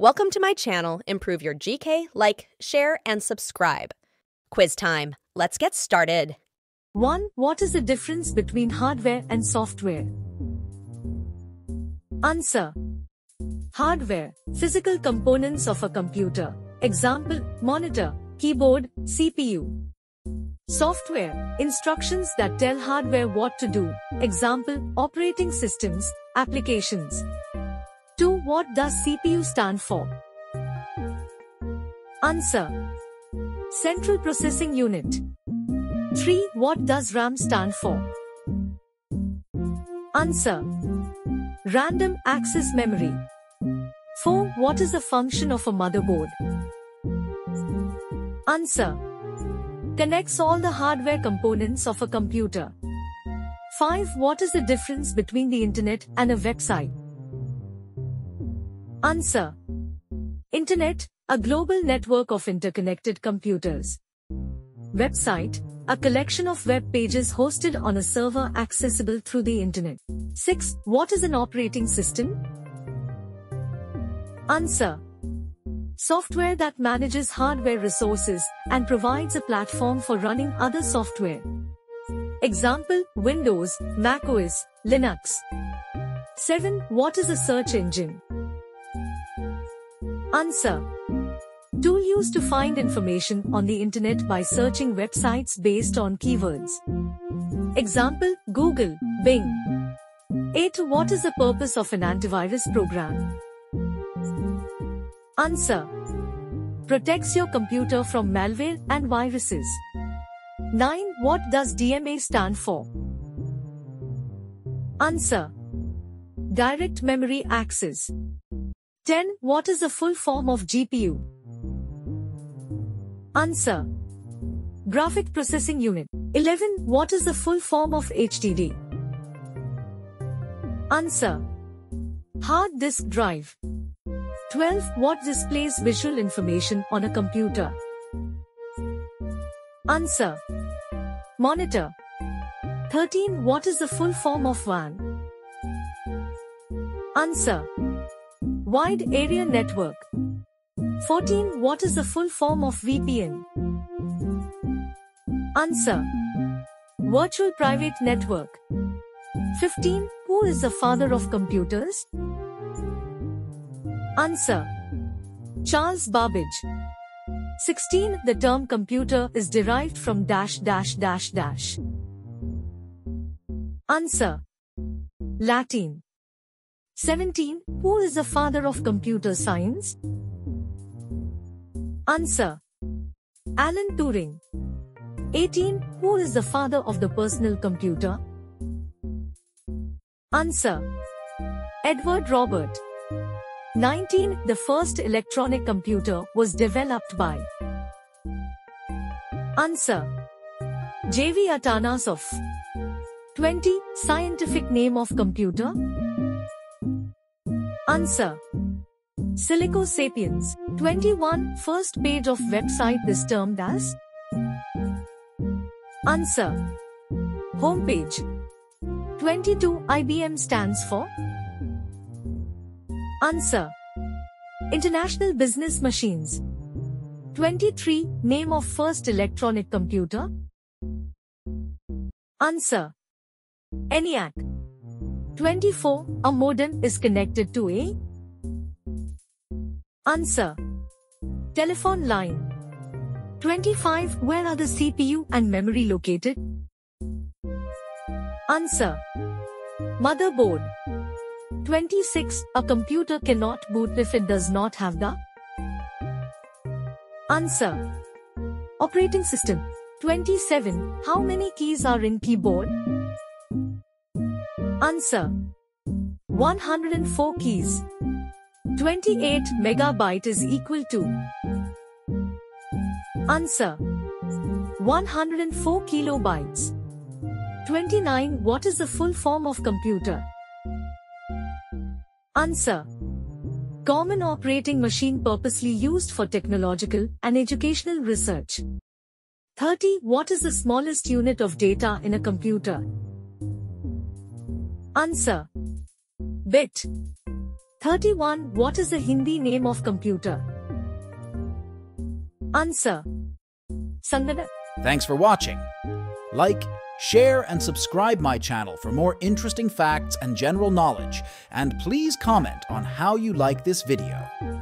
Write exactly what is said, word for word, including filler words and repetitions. Welcome to my channel, Improve Your G K, like, share, and subscribe. Quiz time. Let's get started. one. What is the difference between hardware and software? Answer. Hardware, physical components of a computer. Example, monitor, keyboard, C P U. Software, instructions that tell hardware what to do. Example, operating systems, applications. two. What does C P U stand for? Answer. Central Processing Unit. three. What does RAM stand for? Answer. Random Access Memory. four. What is the function of a motherboard? Answer. Connects all the hardware components of a computer. five. What is the difference between the internet and a website? Answer. Internet, a global network of interconnected computers. Website, a collection of web pages hosted on a server accessible through the internet. six. What is an operating system? Answer. Software that manages hardware resources and provides a platform for running other software. Example, Windows, macOS, Linux. seven. What is a search engine? Answer. Tool used to find information on the internet by searching websites based on keywords. Example, Google, Bing. eight. What is the purpose of an antivirus program? Answer. Protects your computer from malware and viruses. nine. What does D M A stand for? Answer. Direct Memory Access. ten. What is the full form of G P U? Answer. Graphic Processing Unit. eleven. What is the full form of H D D? Answer. Hard Disk Drive. twelve. What displays visual information on a computer? Answer. Monitor. thirteen. What is the full form of W A N? Answer. Wide Area Network. fourteen. What is the full form of V P N? Answer. Virtual Private Network. fifteen. Who is the father of computers? Answer. Charles Babbage. sixteen. The term computer is derived from dash dash dash dash. Answer. Latin. seventeen. Who is the father of computer science? Answer. Alan Turing. eighteen. Who is the father of the personal computer? Answer. Edward Robert. nineteen. The first electronic computer was developed by? Answer. J. V. Atanasoff. twenty. Scientific name of computer? Answer. Silico Sapiens. twenty-one. First page of website is termed as? Answer. Homepage. twenty-two. I B M stands for? Answer. International Business Machines. twenty-three. Name of first electronic computer? Answer. ENIAC. twenty-four. A modem is connected to a? Answer. Telephone line. twenty-five. Where are the C P U and memory located? Answer. Motherboard. twenty-six. A computer cannot boot if it does not have the? Answer. Operating system. twenty-seven. How many keys are in keyboard? Answer. one hundred four keys. twenty-eight. Megabyte is equal to? Answer. one hundred four kilobytes. twenty-nine. What is the full form of computer? Answer. Common operating machine purposely used for technological and educational research. thirty. What is the smallest unit of data in a computer? Answer. Bit. thirty-one. What is the Hindi name of computer? Answer: Sanganam. Thanks for watching. Like, share and subscribe my channel for more interesting facts and general knowledge, and please comment on how you like this video.